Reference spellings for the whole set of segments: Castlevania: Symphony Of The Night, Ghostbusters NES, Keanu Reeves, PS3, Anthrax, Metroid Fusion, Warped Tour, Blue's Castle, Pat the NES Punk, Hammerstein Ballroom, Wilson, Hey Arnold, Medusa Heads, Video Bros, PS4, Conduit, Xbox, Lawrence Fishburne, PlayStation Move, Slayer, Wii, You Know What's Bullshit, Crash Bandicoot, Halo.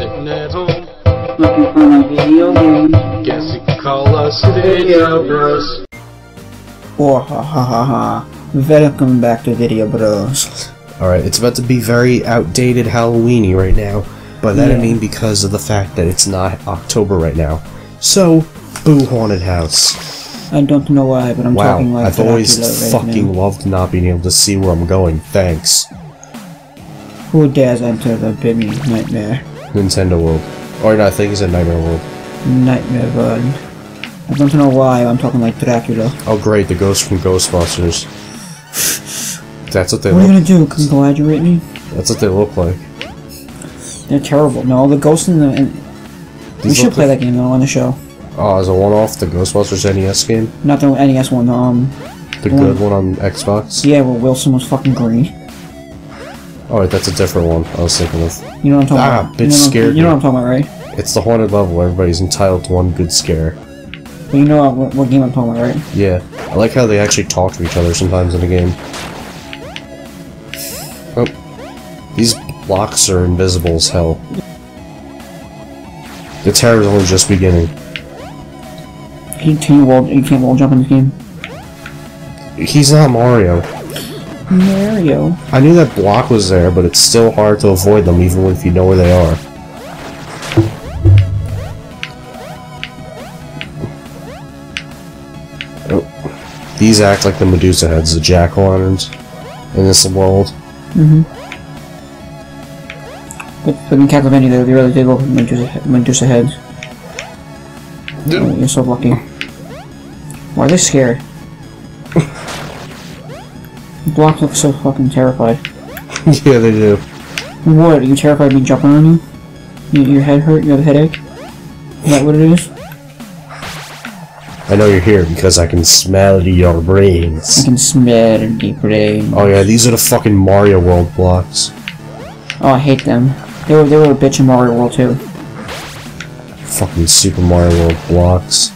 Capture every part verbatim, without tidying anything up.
sitting at home looking for my video game. Guess you can call us Video Bros. Oh, ha ha ha ha. Welcome back to Video Bros. Alright, it's about to be very outdated Halloween-y right now, but that yeah. I mean because of the fact that it's not October right now. So, Boo! Haunted House. I don't know why, but I'm wow. talking like I've Dracula always right fucking now. Loved not being able to see where I'm going, thanks. Who dares enter the baby nightmare? Nintendo World. Or no, I think it's a Nightmare World. Nightmare World. I don't know why, I'm talking like Dracula. Oh great, the ghost from Ghostbusters. That's what they what look like. What are you gonna do, congratulate me? That's what they look like. They're terrible. No, the ghosts in the... In... We should play like... that game though, on the show. Oh, as a one-off, the Ghostbusters N E S game? Not the N E S one, um... The, the good one... one on Xbox? Yeah, where Wilson was fucking green. Alright, that's a different one I was thinking of. You know what I'm talking ah, about? Ah, bitch you know scared You know what I'm talking about, right? It's the haunted level. Everybody's entitled to one good scare. But you know what, what game I'm talking about, right? Yeah. I like how they actually talk to each other sometimes in the game. Oh. These blocks are invisible as hell. The terror is only just beginning. Can you, can you, wall, you can't wall jump in this game? He's not Mario. Mario. I knew that block was there, but it's still hard to avoid them even if you know where they are. Oh. These act like the Medusa Heads, the jack-o'-lanterns in this world. Mm-hmm. But in Castlevania, they really did look like Medusa Heads. Oh, you're so lucky. Why are they scared? Blocks look so fucking terrified. Yeah, they do. What? Are you terrified of me jumping on you? you? Your head hurt? You have a headache? Is that what it is? I know you're here because I can smell your brains. I can smell your brains. Oh yeah, these are the fucking Mario World blocks. Oh, I hate them. They were, they were a bitch in Mario World too. Fucking Super Mario World blocks.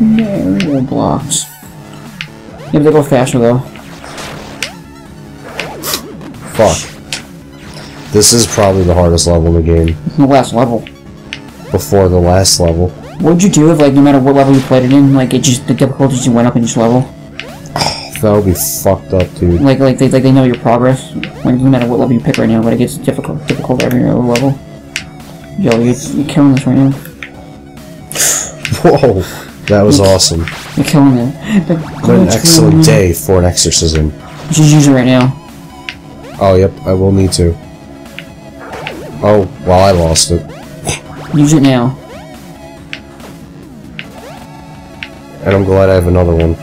Mario blocks. Yeah, but they go faster though. Fuck. This is probably the hardest level in the game. It's the last level. Before the last level. What would you do if, like, no matter what level you played it in, like, it just, the difficulty just went up in each level? That would be fucked up, dude. Like, like they, like they know your progress. Like, no matter what level you pick right now, but it gets difficult, difficult every other level. Yo, you're, you're killing this right now. Whoa, that was you're, awesome. You're killing it. But, what an excellent day for an exorcism. You should use it right now. Oh, yep, I will need to. Oh, well, I lost it. Use it now. And I'm glad I have another one.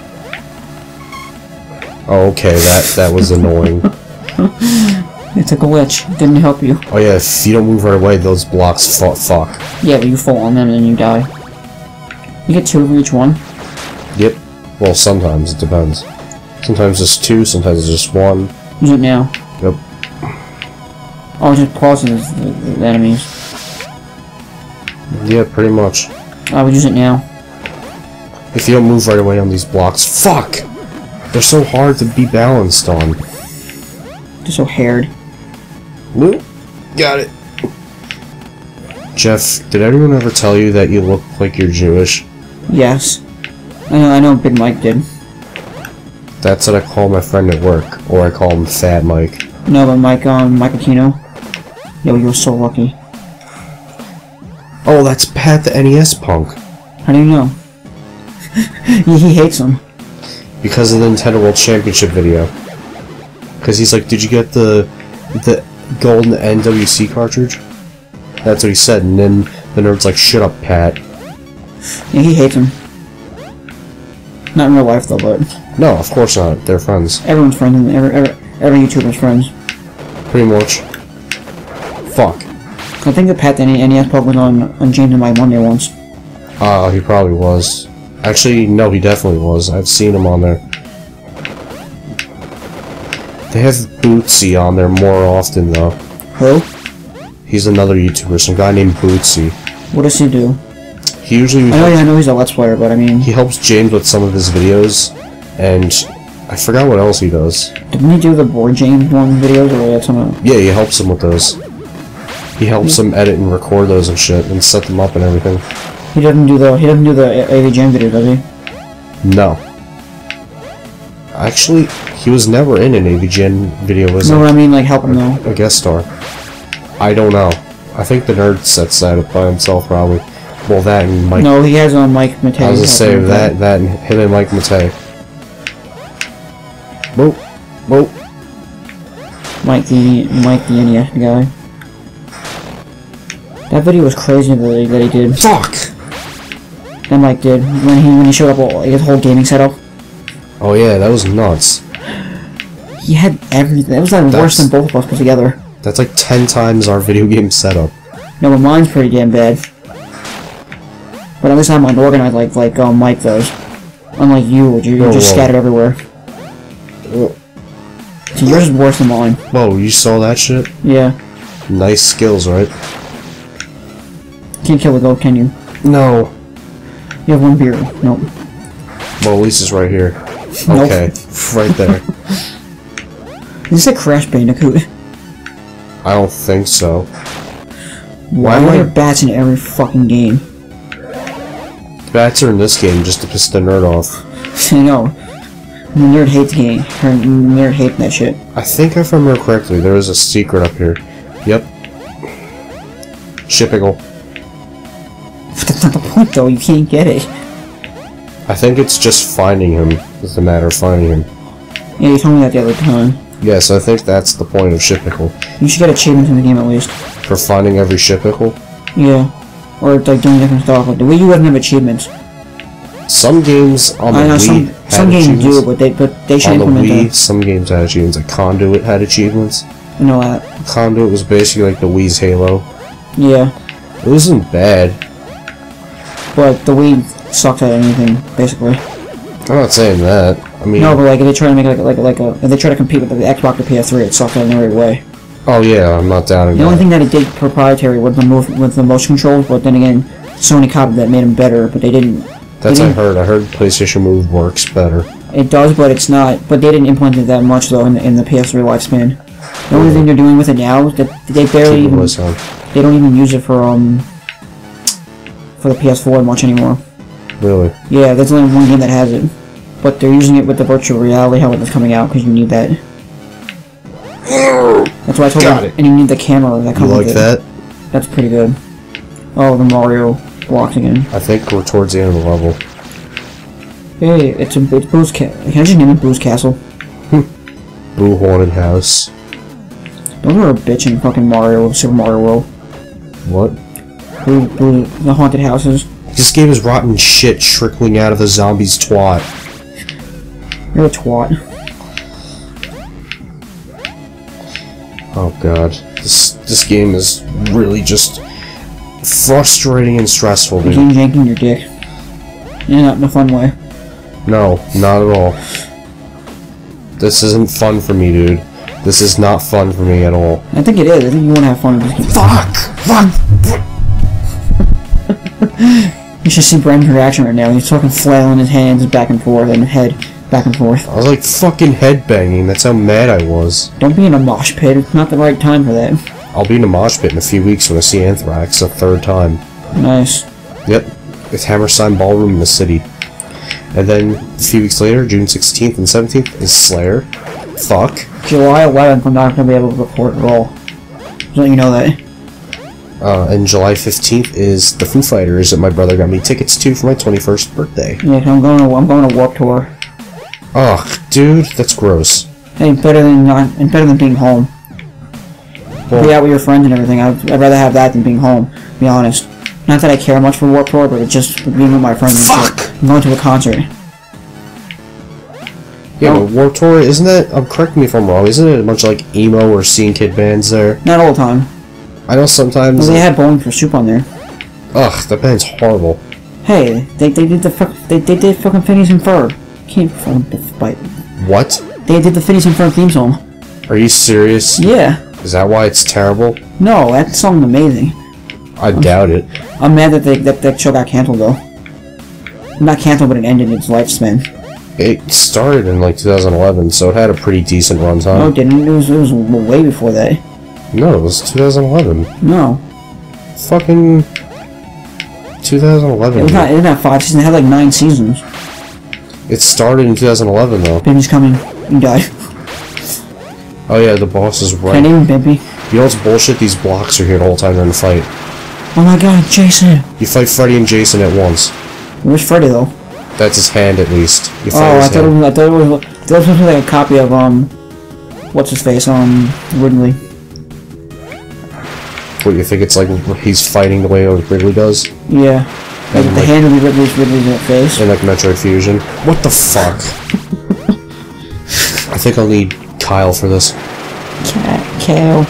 Oh, okay, that, that was annoying. It's a glitch. It didn't help you. Oh, yeah, if you don't move right away, those blocks fuck. fuck. Yeah, but you fall on them and you die. You get two of each one? Yep. Well, sometimes. It depends. Sometimes it's two, sometimes it's just one. Use it now. Yep. Oh, just pausing the, the enemies. Yeah, pretty much. I would use it now. If you don't move right away on these blocks, fuck! They're so hard to be balanced on. They're so haired. Whoop. Got it. Jeff, did anyone ever tell you that you look like you're Jewish? Yes. I know, I know Big Mike did. That's what I call my friend at work, or I call him Fat Mike. No, but Mike, um, Mike Aquino. Yo, you were so lucky. Oh, that's Pat the N E S Punk. How do you know? He hates him. Because of the Nintendo World Championship video. Because he's like, did you get the the golden N W C cartridge? That's what he said, and then the nerd's like, shut up, Pat. Yeah, he hates him. Not in real life, though, but... No, of course not. They're friends. Everyone's friends. Every, every, every YouTuber's friends. Pretty much. Fuck. I think that Pat the N E S Punk was on, on James and Mike Monday once. Ah, uh, he probably was. Actually, no, he definitely was. I've seen him on there. They have Bootsy on there more often, though. Who? He's another YouTuber, some guy named Bootsy. What does he do? He usually... I know, yeah, I know he's a Let's Player, but I mean... He helps James with some of his videos. And I forgot what else he does. Didn't he do the board James one videos or something? Yeah, he helps him with those. He helps them edit and record those and shit, and set them up and everything. He doesn't do the he doesn't do the A V G N video, does he? No. Actually, he was never in an A V G N video, was he? No, I mean like help him though. A guest star. I don't know. I think the nerd sets that up by himself probably. Well, that and Mike. No, he has on Mike Matei. I was gonna say that that and him and Mike Matei. Boop, boop. Mike the Mike the N E S guy. That video was crazy that he, that he did. Fuck! That Mike did. When he when he showed up all, his whole gaming setup. Oh yeah, that was nuts. He had everything. That was like that's, worse than both of us put together. That's like ten times our video game setup. No, but mine's pretty damn bad. But at least I'm unorganized like like um, Mike does. Unlike you, which you're, you're oh, just whoa. Scattered everywhere. Whoa. So yours is worse than mine. Whoa, you saw that shit? Yeah. Nice skills, right? Can't kill the goat, can you? No. You have one beer. Nope. Well, at least it's right here. Nope. Okay. Right there. Is this a Crash Bandicoot? I don't think so. Why, Why am I... are there bats in every fucking game? The bats are in this game just to piss the nerd off. I know. The nerd hates game. Her nerd hates that shit. I think if I remember correctly, there is a secret up here. Yep. Ship Pickle. That's not the point, though. You can't get it. I think it's just finding him. It's a matter of finding him. Yeah, you told me that the other time. Yeah, so I think that's the point of Ship Pickle. You should get achievements in the game, at least. For finding every Ship Pickle? Yeah. Or, like, doing different stuff. Like, the Wii U doesn't have achievements. Some games on the I know, Wii some, had some games do, but they, but they should on implement On the Wii, that. Some games had achievements. Like, Conduit had achievements. You know that. Conduit was basically like the Wii's Halo. Yeah. It wasn't bad. But the Wii sucked at anything, basically. I'm not saying that. I mean, no, but like if they try to make like like like a, if they try to compete with the Xbox or P S three, it sucked in every way. Oh yeah, I'm not doubting. The that. only thing that it did proprietary was the move with the motion controls, but then again, Sony copied that, made them better, but they didn't. That's what I heard. I heard PlayStation Move works better. It does, but it's not. But they didn't implement it that much though in the, in the P S three lifespan. The only mm. thing they're doing with it now is that they barely even they don't even use it for um. for the P S four much anymore. Really? Yeah, there's only one game that has it. But they're using it with the virtual reality helmet that's coming out, because you need that. That's why I told Got you, it. and you need the camera that comes you with like it. like that? That's pretty good. Oh, the Mario blocks again. I think we're towards the end of the level. Hey, it's a it's Boo's Castle. Can I just name it Blue's Castle? Boo! Haunted House. Those are a bitch in fucking Mario, Super Mario World. What? The haunted houses. This game is rotten shit trickling out of the zombie's twat. You're a twat. Oh god. This this game is really just frustrating and stressful, dude. You're yanking your dick. Yeah, not in a fun way. No, not at all. This isn't fun for me, dude. This is not fun for me at all. I think it is. I think you want to have fun with this game. Fuck! Fuck! You should see Brandon's reaction right now. He's fucking flailing his hands back and forth and head back and forth. I was like fucking headbanging. That's how mad I was. Don't be in a mosh pit. It's not the right time for that. I'll be in a mosh pit in a few weeks when I see Anthrax a third time. Nice. Yep. It's Hammerstein Ballroom in the city. And then a few weeks later, June sixteenth and seventeenth, is Slayer. Fuck. July eleventh, I'm not going to be able to report at all. Just let you know that. Uh, and July fifteenth is the Foo Fighters that my brother got me tickets to for my twenty-first birthday. Yeah, I'm going to I'm going to Warped Tour. Ugh, dude, that's gross. Hey, better than not, and better than being home. Well, be out with your friends and everything. I'd, I'd rather have that than being home. To be honest. Not that I care much for Warped Tour, but it's just being with my friends. Fuck. I'm going to a concert. Yeah, but Warped Tour isn't that? Um, correct me if I'm wrong. Isn't it a bunch of like emo or scene kid bands there? Not all the time. I know sometimes... Well, they had Bowling for Soup on there. Ugh, that band's horrible. Hey, they, they did the fuck... They, they did fucking Phineas and Fur. Can't fucking bite. What? They did the Phineas and Fur theme song. Are you serious? Yeah. Is that why it's terrible? No, that song's amazing. I I'm, doubt it. I'm mad that, they, that that show got cancelled, though. Not cancelled, but it ended its lifespan. It started in, like, two thousand eleven, so it had a pretty decent runtime. No, it didn't. It was, it was way before that. No, it was two thousand eleven. No. Fucking... two thousand eleven. It was not, it didn't have five seasons, it had like nine seasons. It started in two thousand eleven, though. Baby's coming. You die. Oh yeah, the boss is right. Can't even, baby. You know what's bullshit? These blocks are here the whole time in the fight. Oh my god, Jason! You fight Freddy and Jason at once. Where's Freddy, though? That's his hand, at least. You oh, I thought, was, I thought it was... I thought it was supposed to be like a copy of, um... what's-his-face, um... Ridley. What, you think it's like he's fighting the way Ridley does? Yeah. Like, and the like, hand of Ridley's Ridley's in the face. And like Metroid Fusion. What the fuck? I think I'll need Kyle for this. Cat, Kyle.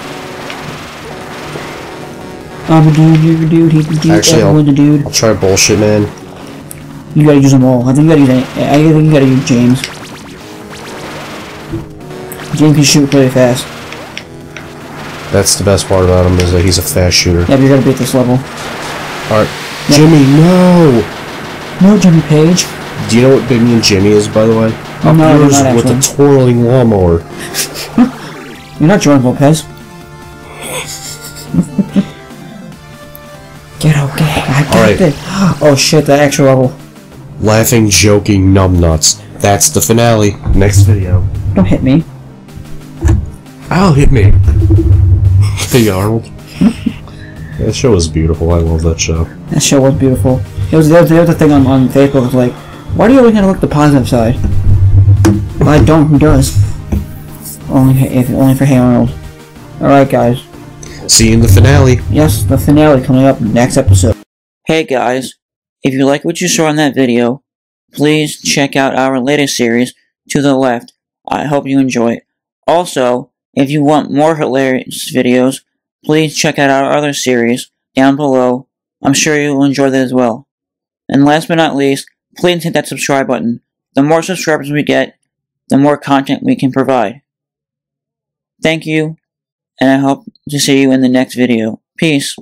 I'm a dude, you're a dude, he's a dude, actually, everyone's I'll, a dude. I'll try bullshit, man. You gotta use them all. I think you gotta use, I think you gotta use James. James can shoot pretty fast. That's the best part about him, is that he's a fast shooter. Yeah, but you gotta beat this level. Alright. No. Jimmy, no! No, Jimmy Page. Do you know what Big and Jimmy is, by the way? No, no, I'm not, with a twirling lawnmower. You're not Jordan Lopez. Get okay, I got right. it. Oh shit, that extra level. Laughing, joking, numbnuts. That's the finale. Next video. Don't hit me. I'll hit me. Hey Arnold. That show was beautiful. I love that show. That show was beautiful. It was the other thing on, on Facebook was like, why do you always gotta look the positive side? Well, I don't. Who does? Only if only for Hey Arnold. All right, guys. See you in the finale. Yes, the finale coming up next episode. Hey guys, if you like what you saw in that video, please check out our latest series, To the Left. I hope you enjoy it. Also, if you want more hilarious videos, please check out our other series down below. I'm sure you'll enjoy that as well. And last but not least, please hit that subscribe button. The more subscribers we get, the more content we can provide. Thank you, and I hope to see you in the next video. Peace.